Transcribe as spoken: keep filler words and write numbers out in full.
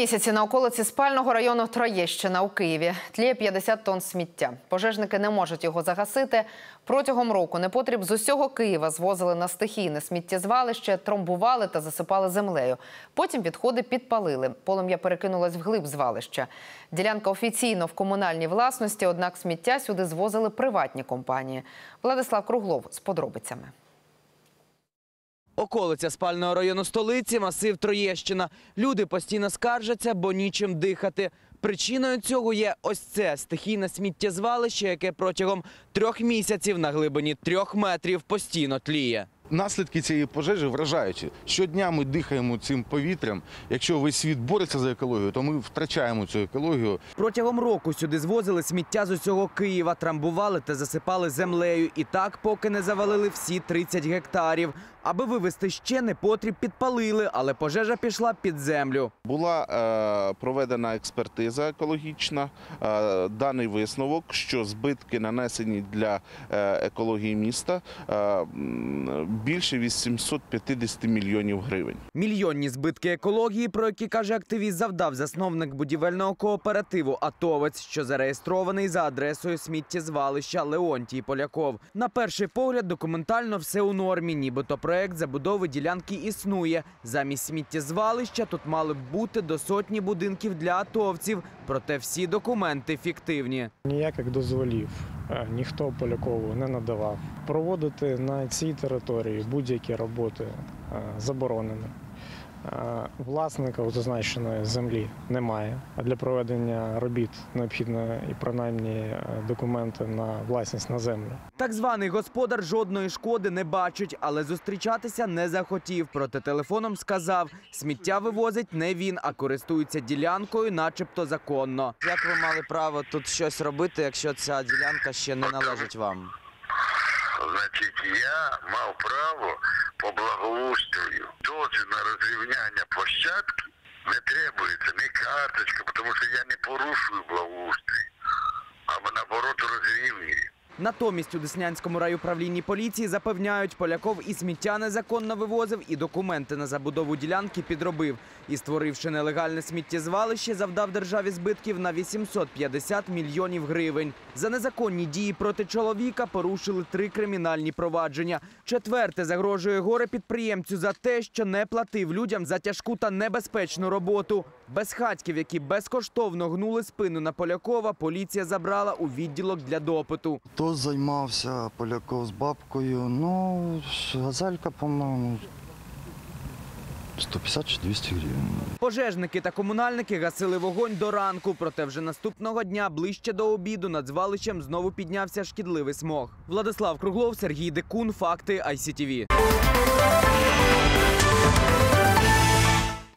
місяці на околиці спального району Троєщина у Києві тліє п'ятдесят тонн сміття. Пожежники не можуть його загасити. Протягом року непотріб з усього Києва звозили на стихійне сміттєзвалище, тромбували та засипали землею. Потім відходи підпалили. Полум'я перекинулось вглиб звалища. Ділянка офіційно в комунальній власності, однак сміття сюди звозили приватні компанії. Владислав Круглов з подробицями. Околиця спального району столиці – масив Троєщина. Люди постійно скаржаться, бо нічим дихати. Причиною цього є ось це – стихійне сміттєзвалище, яке протягом трьох місяців на глибині трьох метрів постійно тліє. Наслідки цієї пожежі вражаючі. Щодня ми дихаємо цим повітрям. Якщо весь світ бореться за екологію, то ми втрачаємо цю екологію. Протягом року сюди звозили сміття з усього Києва, трамбували та засипали землею. І так, поки не завалили всі тридцять гектарів. Аби вивезти ще непотріб, підпалили, але пожежа пішла під землю. Була е, проведена експертиза екологічна, е, даний висновок, що збитки, нанесені для е, екології міста, е, більше вісімсот п'ятдесят мільйонів гривень. Мільйонні збитки екології, про які, каже активіст, завдав засновник будівельного кооперативу «Атовець», що зареєстрований за адресою сміттєзвалища Леонтій Поляков. На перший погляд, документально все у нормі, нібито проект забудови ділянки існує. Замість сміттєзвалища тут мали б бути до сотні будинків для атовців, проте всі документи фіктивні. Ніяких дозволів ніхто Полякову не надавав. Проводити на цій території будь-які роботи заборонено. Власника зазначеної землі немає, а для проведення робіт необхідно і принаймні документи на власність на землю. Так званий господар жодної шкоди не бачить, але зустрічатися не захотів. Проте телефоном сказав, сміття вивозить не він, а користується ділянкою начебто законно. Як ви мали право тут щось робити, якщо ця ділянка ще не належить вам? Значить, я мав право по благоустрою. Дозвіл на розрівняння площадки не требується, не карточка, тому що я не порушую благоустрій, а наоборот розрівнюю. Натомість у Деснянському райуправлінні поліції запевняють, Поляков і сміття незаконно вивозив, і документи на забудову ділянки підробив. І, створивши нелегальне сміттєзвалище, завдав державі збитків на вісімсот п'ятдесят мільйонів гривень. За незаконні дії проти чоловіка порушили три кримінальні провадження. Четверте загрожує горе-підприємцю за те, що не платив людям за тяжку та небезпечну роботу. Безхатьків, які безкоштовно гнули спину на Полякова, поліція забрала у відділок для допиту. Хто займався Поляков з бабкою? Ну, газелька, по-моєму, сто п'ятдесят чи двісті гривень. Пожежники та комунальники гасили вогонь до ранку. Проте вже наступного дня, ближче до обіду, над звалищем знову піднявся шкідливий смог. Владислав Круглов, Сергій Дикун, Факти, ай сі ті ві.